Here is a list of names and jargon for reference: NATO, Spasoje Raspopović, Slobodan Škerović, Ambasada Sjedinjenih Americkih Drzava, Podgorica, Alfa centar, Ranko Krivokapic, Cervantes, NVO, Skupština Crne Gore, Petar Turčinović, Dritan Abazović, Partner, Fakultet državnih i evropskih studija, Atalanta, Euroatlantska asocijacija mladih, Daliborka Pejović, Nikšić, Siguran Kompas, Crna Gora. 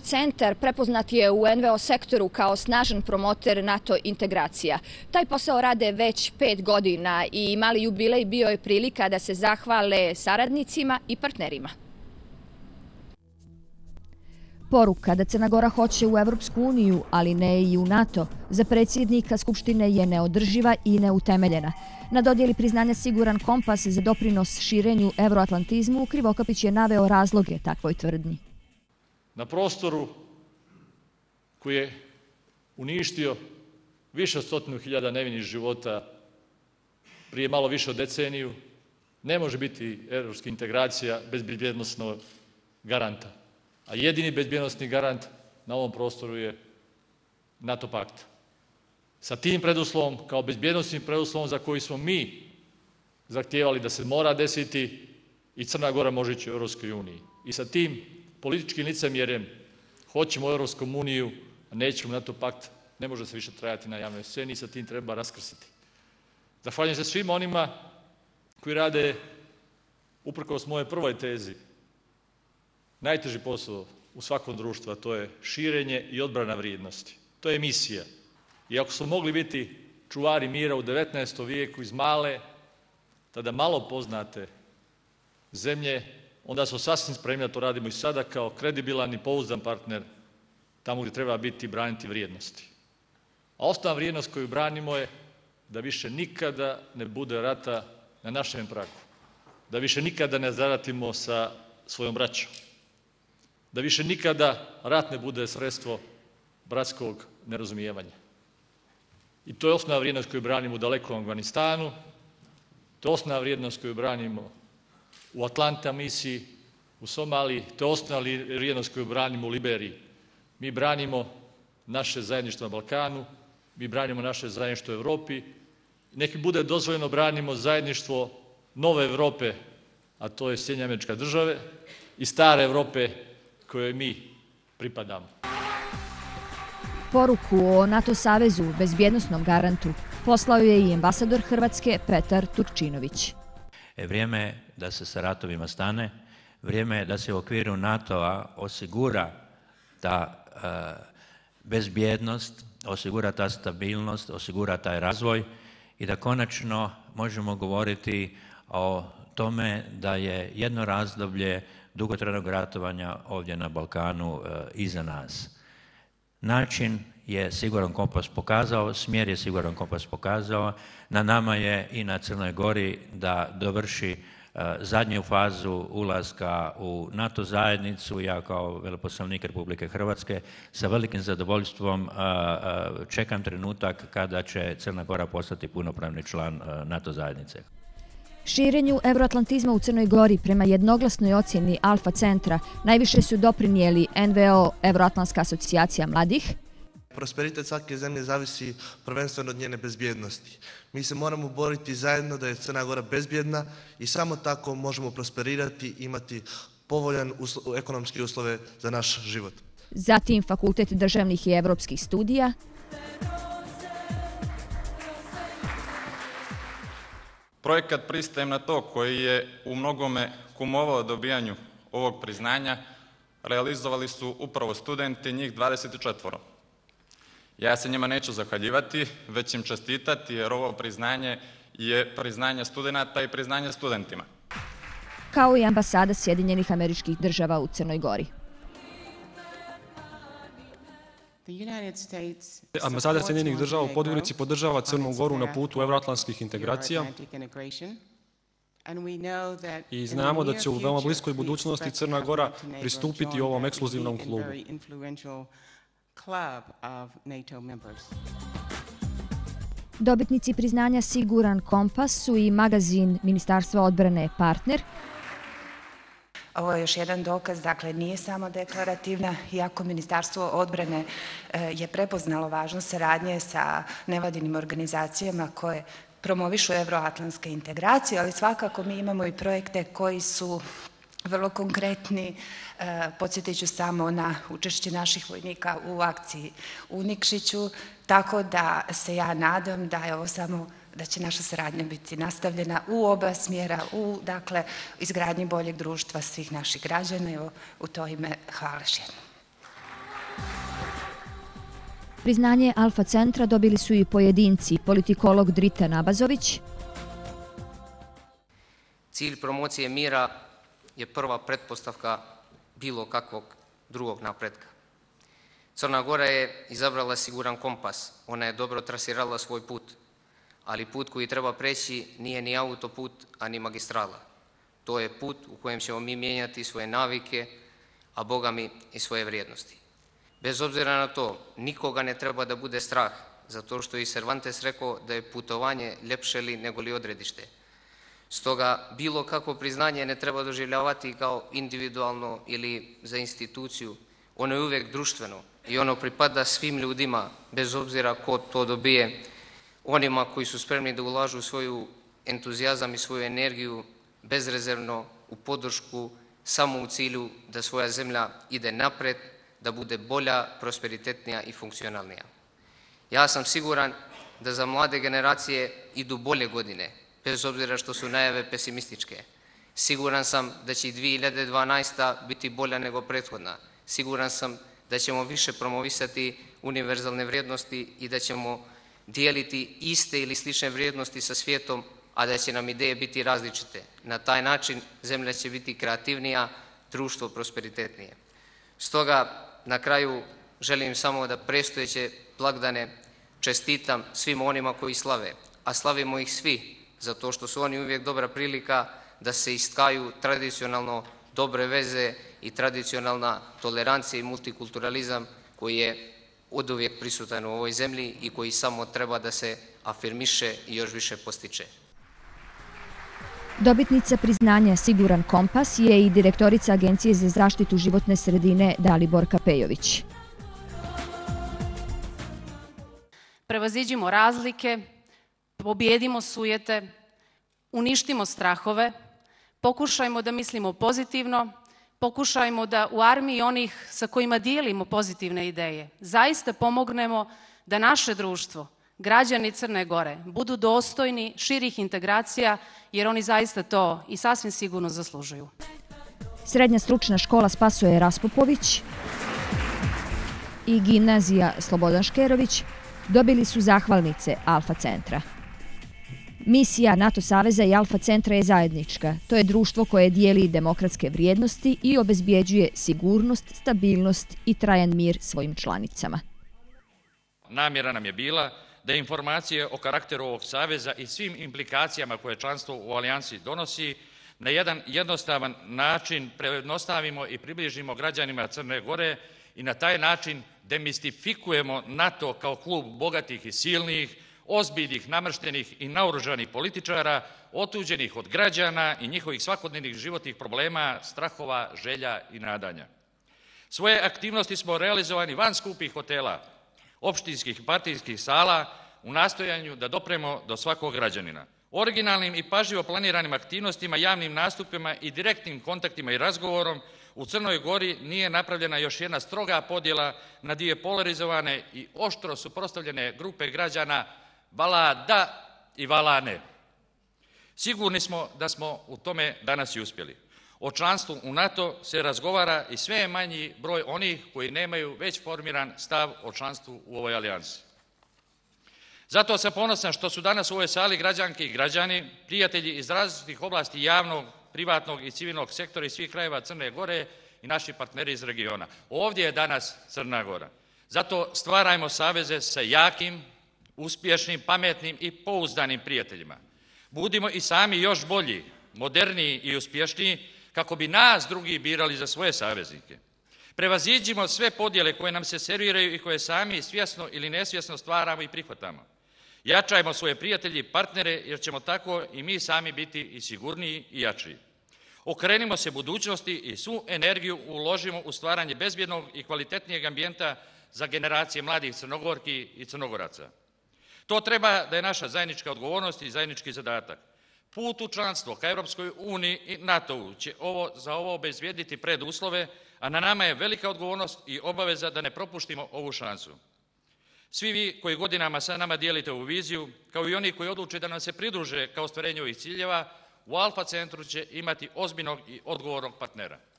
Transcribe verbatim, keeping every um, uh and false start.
Centar prepoznat je u en ve o sektoru kao snažan promoter NATO integracija. Taj posao rade već pet godina i mali jubilej bio je prilika da se zahvale saradnicima i partnerima. Poruka da Crna Gora hoće u Evropsku uniju, ali ne i u NATO, za predsjednika Skupštine je neodrživa i neutemeljena. Na dodjeli priznanja Siguran Kompas za doprinos širenju euroatlantizmu, Krivokapić je naveo razloge takvoj tvrdnji. Na prostoru koji je uništio više od stotinu hiljada nevinih života prije malo više od deceniju, ne može biti evropska integracija bez bezbjednosnog garanta. A jedini bezbjednosni garant na ovom prostoru je NATO pakt. Sa tim preduslovom, kao bezbjednosnim preduslovom za koji smo mi zahtijevali da se mora desiti, i Crna Gora može ići u Europskoj uniji. I sa tim političkim licemjerjem, hoćemo Evropsku uniju, a nećemo NATO pakt, ne može se više trajati na javnoj sceni i sa tim treba raskrsiti. Zahvaljujem se svima onima koji rade, uprkos moje prvoj tezi, najteži posao u svakom društvu, a to je širenje i odbrana vrijednosti. To je misija. I ako smo mogli biti čuvari mira u devetnaestom vijeku iz male, tada malo poznate zemlje, onda smo sasvim spremni da to radimo i sada kao kredibilan i pouzdan partner tamo gdje treba biti i braniti vrijednosti. A osnovna vrijednost koju branimo je da više nikada ne bude rata na našem pragu, da više nikada ne zaratimo sa svojom braćom, da više nikada rat ne bude sredstvo bratskog nerazumijevanja. I to je osnovna vrijednost koju branimo u dalekom Afganistanu, to je osnovna vrijednost koju branimo u Atalanta misiji, u Somaliji, to je osnovna vrijednost koju branimo u Liberiji. Mi branimo naše zajedništvo na Balkanu, mi branimo naše zajedništvo u Evropi. Neki bude dozvoljeno branimo zajedništvo nove Evrope, a to je Sjedinjene Američke Države, i stare Evrope kojoj mi pripadamo. Poruku o NATO savezu, bezbjednosnom garantu, poslao je i ambasador Hrvatske Petar Turčinović. Vrijeme je da se sa ratovima stane, vrijeme je da se u okviru NATO-a osigura ta bezbjednost, osigura ta stabilnost, osigura taj razvoj i da konačno možemo govoriti o tome da je jedno razdoblje dugotrajnog ratovanja ovdje na Balkanu iza nas. Način je Siguran Kompas pokazao, smjer je Siguran Kompas pokazao, na nama je i na Crnoj Gori da dovrši zadnju fazu ulaska u NATO zajednicu. Ja kao veleposlanik Republike Hrvatske sa velikim zadovoljstvom čekam trenutak kada će Crna Gora postati punopravni član NATO zajednice. Širenju euroatlantizma u Crnoj Gori prema jednoglasnoj ocjeni Alfa centra najviše su doprinijeli en ve o, Euroatlantska asocijacija mladih. Prosperitet svake zemlje zavisi prvenstveno od njene bezbjednosti. Mi se moramo boriti zajedno da je Crna Gora bezbjedna i samo tako možemo prosperirati i imati povoljan ekonomski uslove za naš život. Zatim Fakultet državnih i evropskih studija. Projekat Pristajem na to, koji je u mnogome kumovao dobijanju ovog priznanja, realizovali su upravo studenti, njih dvadeset četvoro. Ja se njima neću zahvaljivati, već im čestitati jer ovo priznanje je priznanje studenta i priznanje studentima. Kao i ambasada Sjedinjenih Američkih Država u Crnoj Gori. Ambasada Sjedinjenih Država u Podgorici podržava Crnu Goru na putu evroatlantskih integracija i znamo da će u veoma bliskoj budućnosti Crna Gora pristupiti ovom ekskluzivnom klubu. Dobitnici priznanja Siguran Kompas su i magazin Ministarstva odbrane Partner. Ovo je još jedan dokaz, dakle nije samo deklarativna, iako Ministarstvo odbrane je prepoznalo važnost saradnje sa nevladinim organizacijama koje promovišu evroatlantske integracije, ali svakako mi imamo i projekte koji su vrlo konkretni. Podsjetit ću samo na učešće naših vojnika u akciji u Nikšiću, tako da se ja nadam da je ovo samo, da će naša saradnja biti nastavljena u oba smjera, u dakle, izgradnji boljeg društva svih naših građana. Evo, u to ime hvala još jednom. Priznanje Alfa centra dobili su i pojedinci, politikolog Dritan Abazović. Cilj promocije mira je prva pretpostavka bilo kakvog drugog napretka. Crna Gora je izabrala siguran kompas, ona je dobro trasirala svoj put, ali put koji treba preći nije ni autoput, a ni magistrala. To je put u kojem ćemo mi mijenjati svoje navike, a Boga mi i svoje vrijednosti. Bez obzira na to, nikoga ne treba da bude strah, zato što je Cervantes rekao da je putovanje ljepše li nego li odredište. Stoga, bilo kako priznanje ne treba doživljavati kao individualno ili za instituciju. Ono je uvijek društveno i ono pripada svim ljudima, bez obzira ko to dobije, onima koji su spremni da ulažu svoju entuzijazam i svoju energiju bezrezervno u podršku, samo u cilju da svoja zemlja ide napred, da bude bolja, prosperitetnija i funkcionalnija. Ja sam siguran da za mlade generacije idu bolje godine, bez obzira što su najave pesimističke. Siguran sam da će i dvije hiljade dvanaesta. biti bolja nego prethodna. Siguran sam da ćemo više promovisati univerzalne vrijednosti i da ćemo dijeliti iste ili slične vrijednosti sa svijetom, a da će nam ideje biti različite. Na taj način zemlja će biti kreativnija, društvo prosperitetnije. Stoga, na kraju, želim samo da predstojeće blagdane čestitam svim onima koji slave, a slavimo ih svi, zato što su oni uvijek dobra prilika da se istkaju tradicionalno dobre veze i tradicionalna tolerancija i multikulturalizam koji je oduvijek prisutan u ovoj zemlji i koji samo treba da se afirmiše i još više postiče. Dobitnica priznanja Siguran kompas je i direktorica Agencije za zaštitu životne sredine Daliborka Pejović. Prevaziđimo razlike, pobjedimo sujete, uništimo strahove, pokušajmo da mislimo pozitivno, pokušajmo da u armiji onih sa kojima dijelimo pozitivne ideje zaista pomognemo da naše društvo, građani Crne Gore, budu dostojni širih integracija, jer oni zaista to i sasvim sigurno zaslužuju. Srednja stručna škola Spasoje Raspopović i gimnazija Slobodan Škerović dobili su zahvalnice Alfa centra. Misija NATO Saveza i Alfa centra je zajednička. To je društvo koje dijeli demokratske vrijednosti i obezbjeđuje sigurnost, stabilnost i trajan mir svojim članicama. Namjera nam je bila da informacije o karakteru ovog saveza i svim implikacijama koje članstvo u alijansi donosi na jedan jednostavan način prejednostavimo i približimo građanima Crne Gore i na taj način demistifikujemo NATO kao klub bogatih i silnih, ozbiljnih, namrštenih i naoružanih političara, otuđenih od građana i njihovih svakodnevnih životnih problema, strahova, želja i nadanja. Svoje aktivnosti smo realizovani van skupih hotela, opštinskih i partijskih sala u nastojanju da dopremo do svakog građanina. Originalnim i pažljivo planiranim aktivnostima, javnim nastupima i direktnim kontaktima i razgovorom u Crnoj Gori nije napravljena još jedna stroga podjela na dvije polarizovane i oštro suprotstavljene grupe građana vala da i vala ne. Sigurni smo da smo u tome danas i uspjeli. O članstvu u NATO se razgovara i sve je manji broj onih koji nemaju već formiran stav o članstvu u ovoj alijansi. Zato sam ponosan što su danas u ovoj sali građanke i građani, prijatelji iz različitih oblasti javnog, privatnog i civilnog sektora iz svih krajeva Crne Gore i naši partneri iz regiona. Ovdje je danas Crna Gora. Zato stvarajmo saveze sa jakim, uspješnim, pametnim i pouzdanim prijateljima. Budimo i sami još bolji, moderniji i uspješniji, kako bi nas drugi birali za svoje saveznike. Prevaziđimo sve podjele koje nam se serviraju i koje sami svjesno ili nesvjesno stvaramo i prihvatamo. Jačajmo svoje prijatelje i partnere, jer ćemo tako i mi sami biti i sigurniji i jačiji. Okrenimo se budućnosti i svu energiju uložimo u stvaranje bezbjednog i kvalitetnijeg ambijenta za generacije mladih Crnogorki i Crnogoraca. To treba da je naša zajednička odgovornost i zajednički zadatak. Put u članstvo ka Europskoj uniji i NATO-u će ovo, za ovo obezbijediti preduslove, a na nama je velika odgovornost i obaveza da ne propuštimo ovu šansu. Svi vi koji godinama sa nama dijelite ovu viziju, kao i oni koji odluče da nam se pridruže kao ostvarenju ovih ciljeva, u Alfa centru će imati ozbiljnog i odgovornog partnera.